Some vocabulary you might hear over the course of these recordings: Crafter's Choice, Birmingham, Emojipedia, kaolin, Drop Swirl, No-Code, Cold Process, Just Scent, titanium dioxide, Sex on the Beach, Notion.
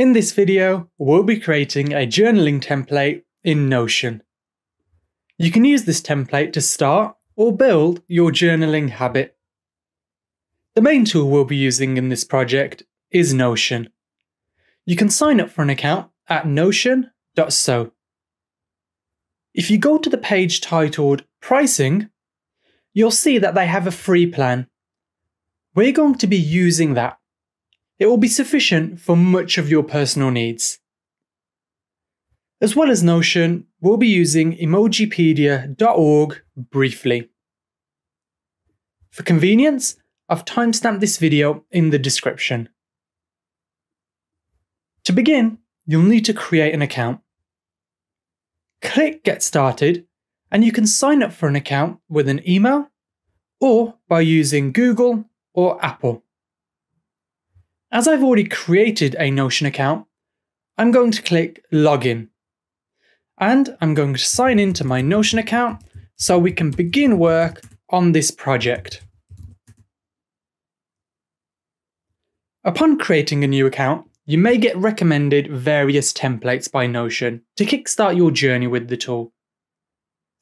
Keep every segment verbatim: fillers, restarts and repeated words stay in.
In this video, we'll be creating a journaling template in Notion. You can use this template to start or build your journaling habit. The main tool we'll be using in this project is Notion. You can sign up for an account at notion dot so. If you go to the page titled Pricing, you'll see that they have a free plan. We're going to be using that. It will be sufficient for much of your personal needs. As well as Notion, we'll be using emojipedia dot org briefly. For convenience, I've timestamped this video in the description. To begin, you'll need to create an account. Click Get Started, and you can sign up for an account with an email or by using Google or Apple. As I've already created a Notion account, I'm going to click Login, and I'm going to sign into my Notion account so we can begin work on this project. Upon creating a new account, you may get recommended various templates by Notion to kickstart your journey with the tool.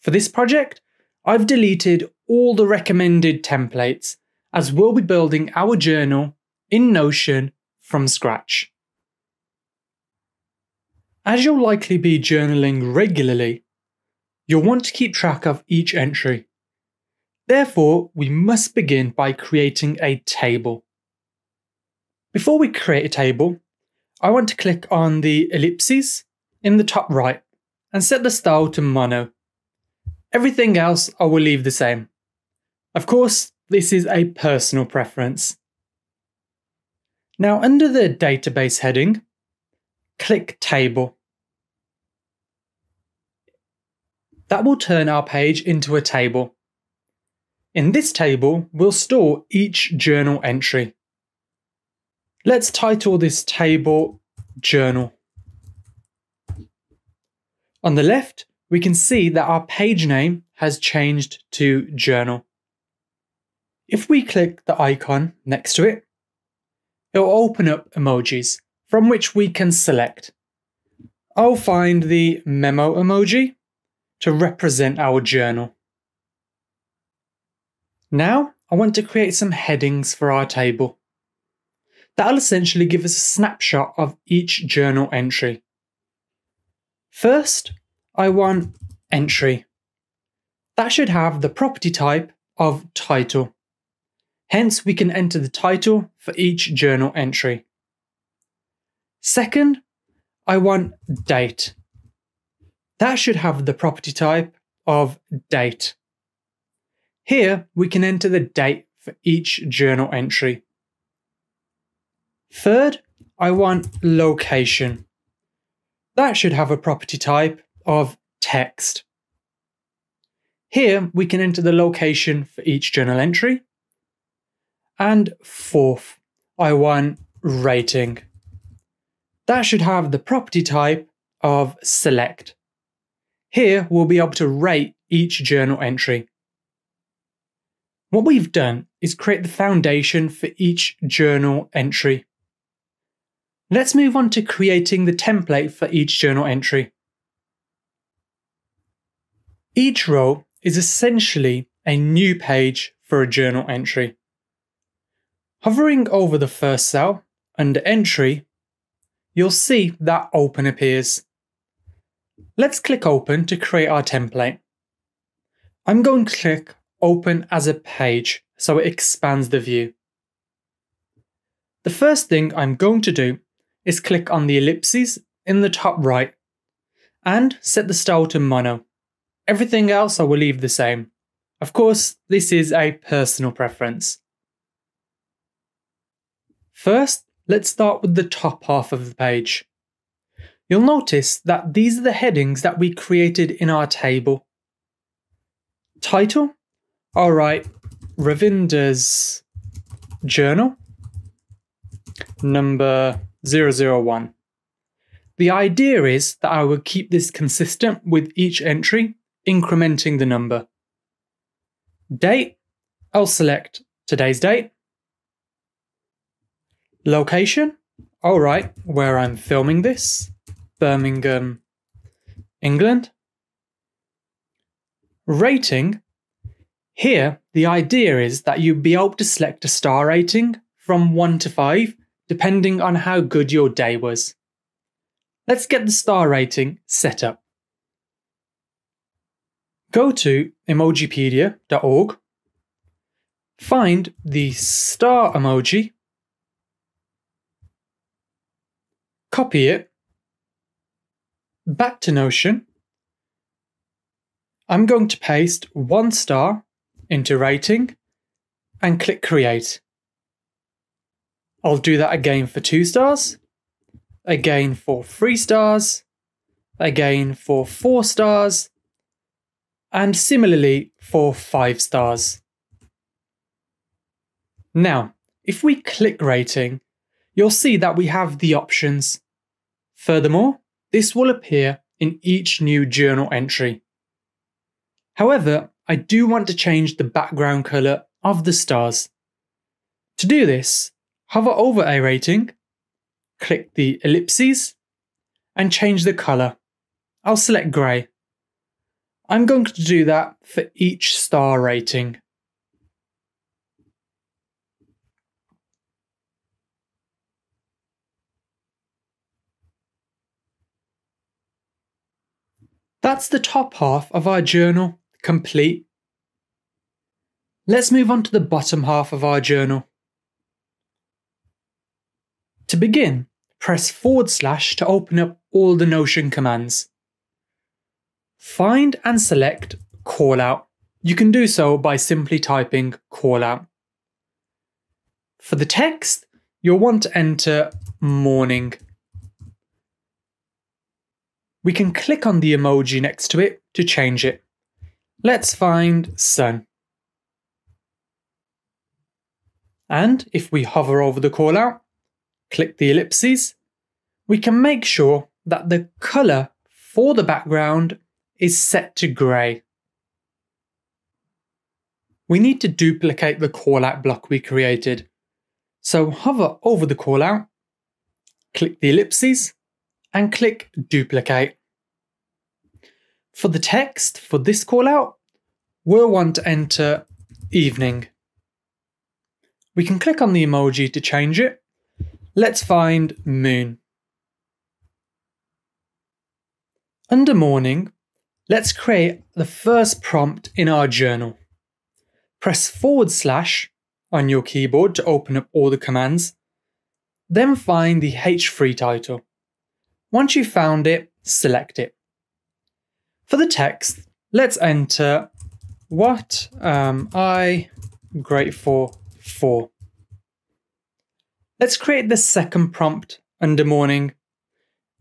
For this project, I've deleted all the recommended templates as we'll be building our journal in Notion from scratch. As you'll likely be journaling regularly, you'll want to keep track of each entry. Therefore, we must begin by creating a table. Before we create a table, I want to click on the ellipses in the top right and set the style to mono. Everything else I will leave the same. Of course, this is a personal preference. Now, under the database heading, click Table. That will turn our page into a table. In this table, we'll store each journal entry. Let's title this table Journal. On the left, we can see that our page name has changed to Journal. If we click the icon next to it, it'll open up emojis from which we can select. I'll find the memo emoji to represent our journal. Now, I want to create some headings for our table. That'll essentially give us a snapshot of each journal entry. First, I want entry. That should have the property type of title. Hence, we can enter the title for each journal entry. Second, I want date. That should have the property type of date. Here, we can enter the date for each journal entry. Third, I want location. That should have a property type of text. Here, we can enter the location for each journal entry. And fourth, I want rating. That should have the property type of select. Here, we'll be able to rate each journal entry. What we've done is create the foundation for each journal entry. Let's move on to creating the template for each journal entry. Each row is essentially a new page for a journal entry. Hovering over the first cell, under Entry, you'll see that Open appears. Let's click Open to create our template. I'm going to click Open as a page so it expands the view. The first thing I'm going to do is click on the ellipses in the top right and set the style to mono. Everything else I will leave the same. Of course, this is a personal preference. First, let's start with the top half of the page. You'll notice that these are the headings that we created in our table. Title, all right, Ravinder's journal, number zero zero one. The idea is that I will keep this consistent with each entry, incrementing the number. Date, I'll select today's date. Location, All right, where I'm filming this, Birmingham, England. Rating. Here, the idea is that you'll be able to select a star rating from one to five, depending on how good your day was. Let's get the star rating set up. Go to emojipedia dot org, find the star emoji, copy it, back to Notion. I'm going to paste one star into rating and click create. I'll do that again for two stars, again for three stars, again for four stars, and similarly for five stars. Now, if we click rating, you'll see that we have the options. Furthermore, this will appear in each new journal entry. However, I do want to change the background color of the stars. To do this, hover over a rating, click the ellipses, and change the color. I'll select grey. I'm going to do that for each star rating. That's the top half of our journal, complete. Let's move on to the bottom half of our journal. To begin, press forward slash to open up all the Notion commands. Find and select callout. You can do so by simply typing callout. For the text, you'll want to enter morning. We can click on the emoji next to it to change it. Let's find sun. And if we hover over the callout, click the ellipses, we can make sure that the colour for the background is set to grey. We need to duplicate the callout block we created. So hover over the callout, click the ellipses, and click duplicate. For the text for this callout, we'll want to enter evening. We can click on the emoji to change it. Let's find moon. Under morning, let's create the first prompt in our journal. Press forward slash on your keyboard to open up all the commands, then find the H three title. Once you've found it, select it. For the text, let's enter what am I grateful for. Let's create the second prompt under morning.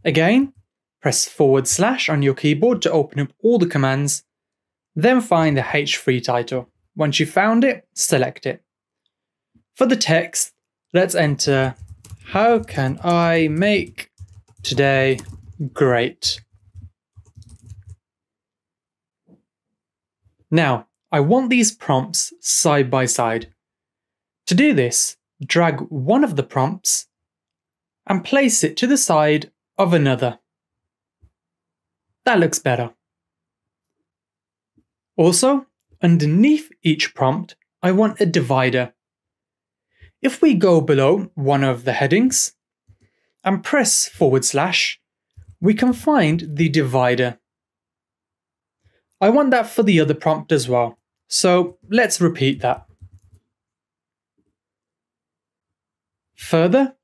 Again, press forward slash on your keyboard to open up all the commands, then find the H three title. Once you've found it, select it. For the text, let's enter how can I make today great. Now, I want these prompts side by side. To do this, drag one of the prompts and place it to the side of another. That looks better. Also, underneath each prompt, I want a divider. If we go below one of the headings and press forward slash, we can find the divider. I want that for the other prompt as well, so let's repeat that. Further,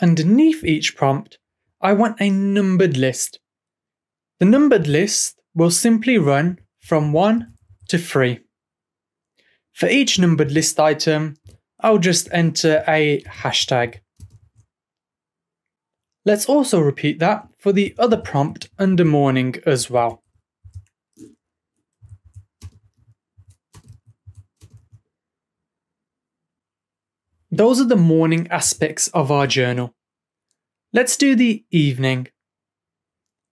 underneath each prompt, I want a numbered list. The numbered list will simply run from one to three. For each numbered list item, I'll just enter a hashtag. Let's also repeat that for the other prompt under morning as well. Those are the morning aspects of our journal. Let's do the evening.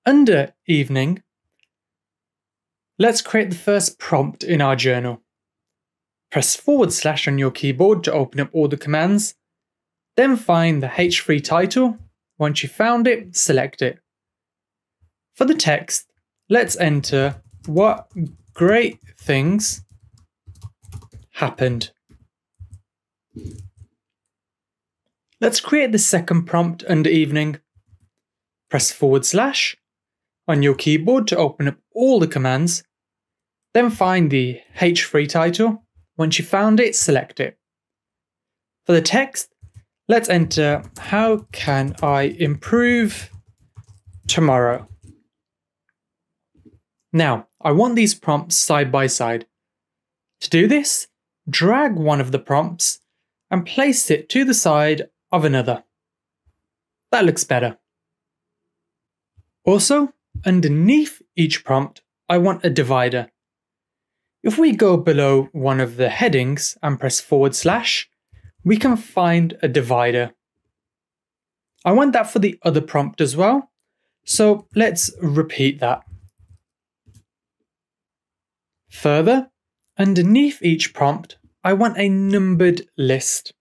Under evening, let's create the first prompt in our journal. Press forward slash on your keyboard to open up all the commands, then find the H three title Once you've found it, select it. For the text, let's enter what great things happened. Let's create the second prompt under evening. Press forward slash on your keyboard to open up all the commands. Then find the H three title. Once you've found it, select it. For the text, let's enter how can I improve tomorrow? Now, I want these prompts side by side. To do this, drag one of the prompts and place it to the side of another. That looks better. Also, underneath each prompt, I want a divider. If we go below one of the headings and press forward slash, we can find a divider. I want that for the other prompt as well, so let's repeat that. Further, underneath each prompt, I want a numbered list.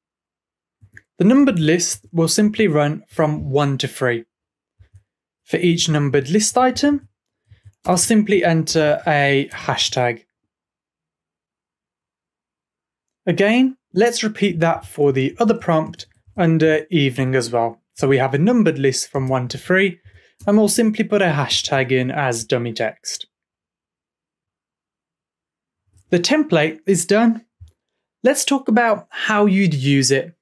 The numbered list will simply run from one to three. For each numbered list item, I'll simply enter a hashtag. Again, let's repeat that for the other prompt under evening as well. So we have a numbered list from one to three, and we'll simply put a hashtag in as dummy text. The template is done. Let's talk about how you'd use it.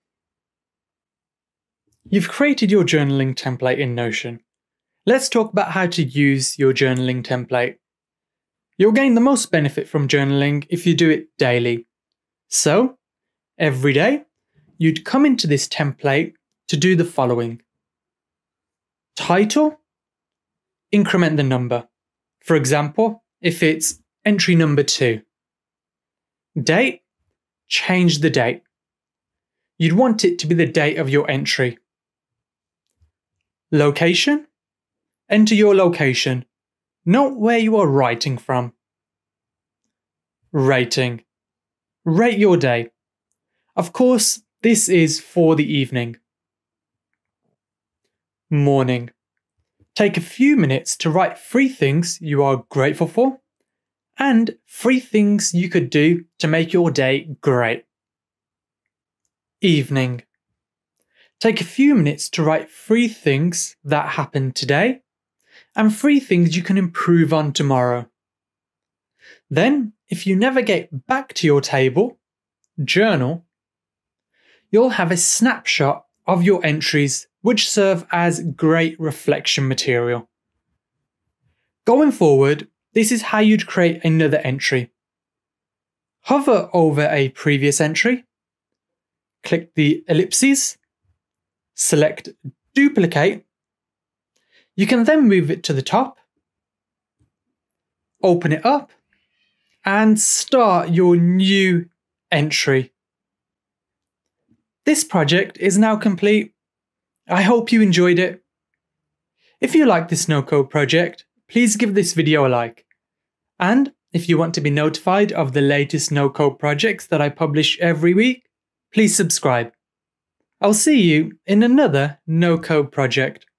You've created your journaling template in Notion. Let's talk about how to use your journaling template. You'll gain the most benefit from journaling if you do it daily. So, every day, you'd come into this template to do the following. Title, increment the number. For example, if it's entry number two. Date, change the date. You'd want it to be the date of your entry. Location, enter your location, not where you are writing from. Rating, rate your day. Of course, this is for the evening. Morning. Take a few minutes to write three things you are grateful for and three things you could do to make your day great. Evening. Take a few minutes to write three things that happened today and three things you can improve on tomorrow. Then, if you never get back to your table, journal, you'll have a snapshot of your entries which serve as great reflection material. Going forward, this is how you'd create another entry. Hover over a previous entry, click the ellipses, select duplicate. You can then move it to the top, open it up, and start your new entry. This project is now complete. I hope you enjoyed it. If you like this no-code project, please give this video a like. And if you want to be notified of the latest no-code projects that I publish every week, please subscribe. I'll see you in another no-code project.